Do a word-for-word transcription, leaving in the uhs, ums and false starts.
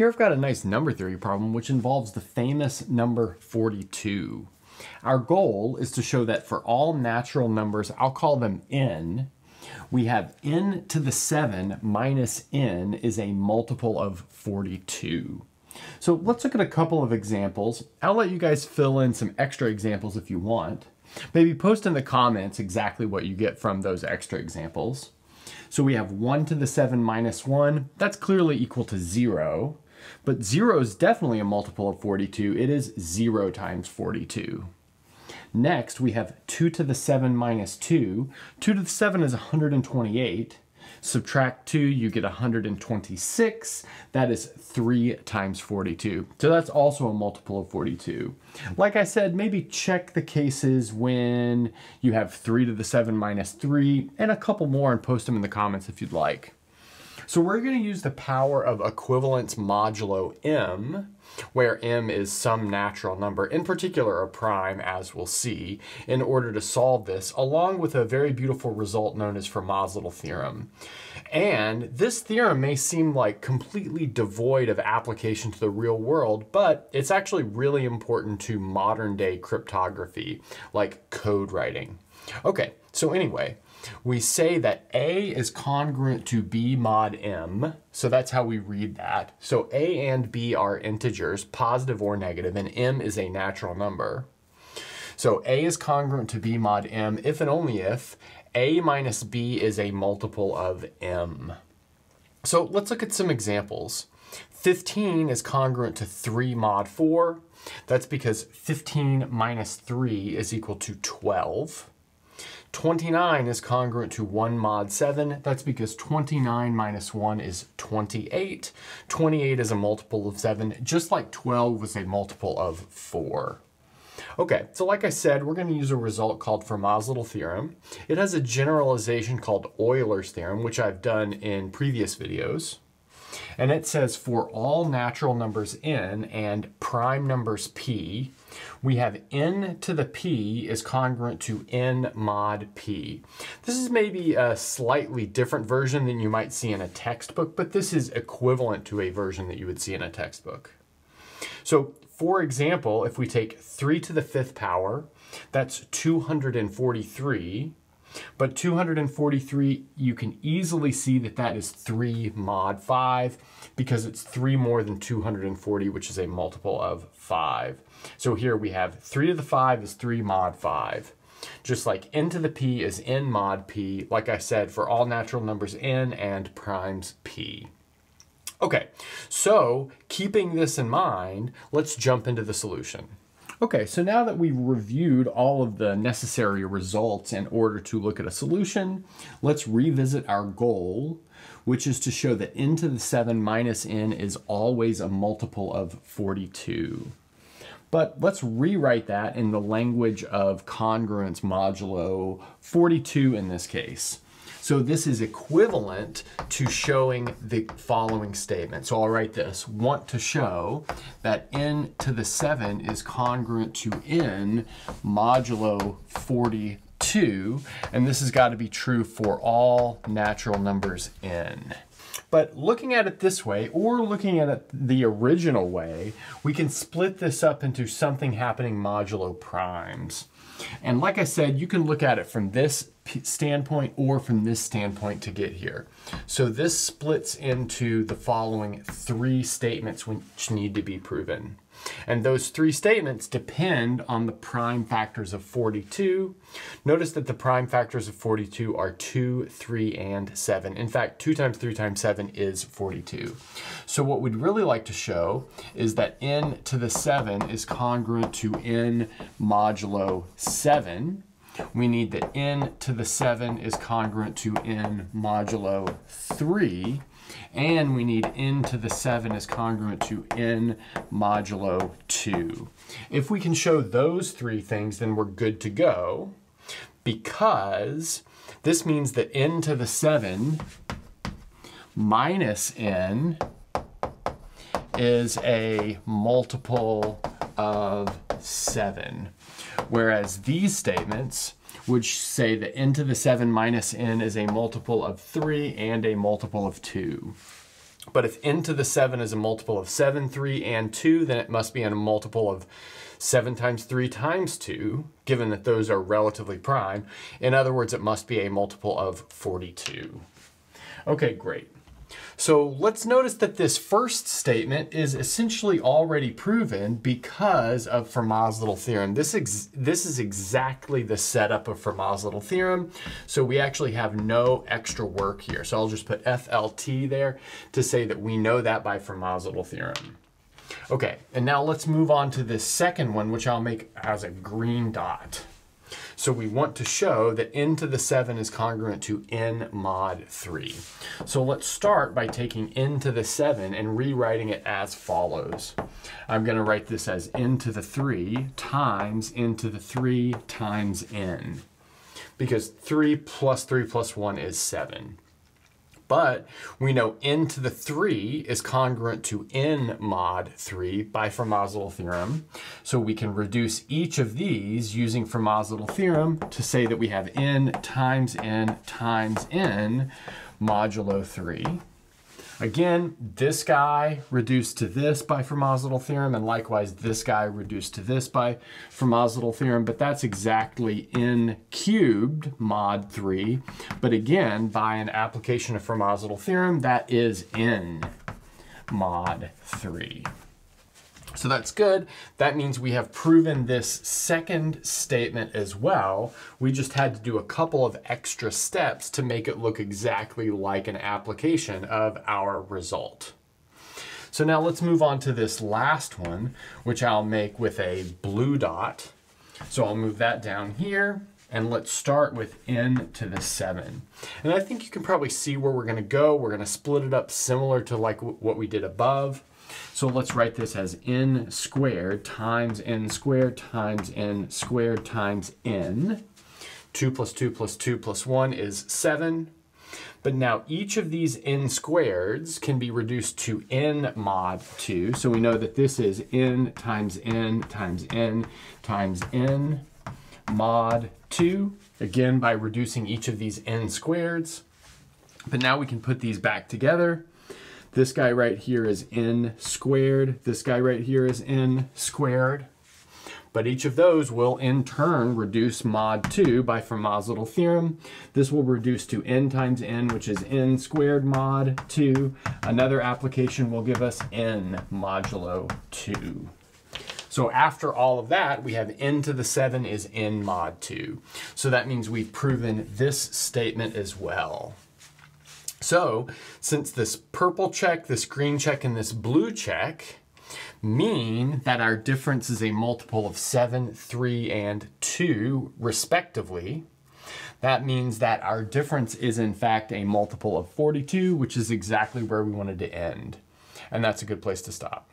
Here I've got a nice number theory problem which involves the famous number forty-two. Our goal is to show that for all natural numbers, I'll call them n, we have n to the seven minus n is a multiple of forty-two. So let's look at a couple of examples. I'll let you guys fill in some extra examples if you want. Maybe post in the comments exactly what you get from those extra examples. So we have one to the seven minus one. That's clearly equal to zero. But zero is definitely a multiple of forty-two. It is zero times forty-two. Next, we have two to the seven minus two. two to the seven is one hundred twenty-eight. Subtract two, you get one hundred twenty-six. That is three times forty-two. So that's also a multiple of forty-two. Like I said, maybe check the cases when you have three to the seven minus three and a couple more and post them in the comments if you'd like. So we're going to use the power of equivalence modulo m, where m is some natural number, in particular a prime, as we'll see, in order to solve this, along with a very beautiful result known as Fermat's Little Theorem. And this theorem may seem like completely devoid of application to the real world, but it's actually really important to modern day cryptography, like code writing. Okay, so anyway, we say that A is congruent to B mod M, so that's how we read that. So A and B are integers, positive or negative, and M is a natural number. So A is congruent to B mod M if and only if A minus B is a multiple of M. So let's look at some examples. fifteen is congruent to three mod four. That's because fifteen minus three is equal to twelve. twenty-nine is congruent to one mod seven. That's because twenty-nine minus one is twenty-eight. twenty-eight is a multiple of seven, just like twelve was a multiple of four. Okay, so like I said, we're going to use a result called Fermat's Little Theorem. It has a generalization called Euler's Theorem, which I've done in previous videos. And it says for all natural numbers n and prime numbers p, we have n to the p is congruent to n mod p. This is maybe a slightly different version than you might see in a textbook, but this is equivalent to a version that you would see in a textbook. So for example, if we take three to the fifth power, that's two hundred forty-three. But two hundred forty-three, you can easily see that that is three mod five because it's three more than two hundred forty, which is a multiple of five. So here we have three to the five is three mod five. Just like n to the p is n mod p, like I said, for all natural numbers n and primes p. Okay, so keeping this in mind, let's jump into the solution. Okay, so now that we've reviewed all of the necessary results in order to look at a solution, let's revisit our goal, which is to show that n to the seven minus n is always a multiple of forty-two. But let's rewrite that in the language of congruence modulo forty-two in this case. So this is equivalent to showing the following statement. So I'll write this, want to show that n to the seven is congruent to n modulo forty-two, and this has got to be true for all natural numbers n. But looking at it this way, or looking at it the original way, we can split this up into something happening modulo primes. And like I said, you can look at it from this standpoint or from this standpoint to get here. So this splits into the following three statements which need to be proven. And those three statements depend on the prime factors of forty-two. Notice that the prime factors of forty-two are two, three, and seven. In fact, two times three times seven is forty-two. So what we'd really like to show is that n to the seven is congruent to n modulo seven. We need that n to the seven is congruent to n modulo three. And we need n to the seven is congruent to n modulo two. If we can show those three things, then we're good to go, because this means that n to the seven minus n is a multiple of seven. Whereas these statements, which say that n to the seven minus n is a multiple of three and a multiple of two. But if n to the seven is a multiple of seven, three, and two, then it must be a multiple of seven times three times two, given that those are relatively prime. In other words, it must be a multiple of forty-two. Okay, great. So let's notice that this first statement is essentially already proven because of Fermat's Little Theorem. This, ex this is exactly the setup of Fermat's Little Theorem, so we actually have no extra work here. So I'll just put F L T there to say that we know that by Fermat's Little Theorem. Okay, and now let's move on to this second one, which I'll make as a green dot. So we want to show that n to the seven is congruent to n mod three. So let's start by taking n to the seven and rewriting it as follows. I'm going to write this as n to the three times n to the three times n, because three plus three plus one is seven. But we know n to the three is congruent to n mod three by Fermat's Little Theorem. So we can reduce each of these using Fermat's Little Theorem to say that we have n times n times n modulo three. Again, this guy reduced to this by Fermat's Little Theorem, and likewise this guy reduced to this by Fermat's Little Theorem, but that's exactly n cubed mod three. But again, by an application of Fermat's Little Theorem, that is n mod three. So that's good. That means we have proven this second statement as well. We just had to do a couple of extra steps to make it look exactly like an application of our result. So now let's move on to this last one, which I'll make with a blue dot. So I'll move that down here. And let's start with n to the seven. And I think you can probably see where we're going to go. We're going to split it up similar to like what we did above. So let's write this as n squared times n squared times n squared times n. two plus two plus two plus one is seven. But now each of these n squareds can be reduced to n mod two. So we know that this is n times n times n times n mod two. Again, by reducing each of these n squareds. But now we can put these back together. This guy right here is n squared. This guy right here is n squared. But each of those will in turn reduce mod two by Fermat's Little Theorem. This will reduce to n times n, which is n squared mod two. Another application will give us n modulo two. So after all of that, we have n to the seven is n mod two. So that means we've proven this statement as well. So, since this purple check, this green check, and this blue check mean that our difference is a multiple of seven, three, and two, respectively, that means that our difference is in fact a multiple of forty-two, which is exactly where we wanted to end. And that's a good place to stop.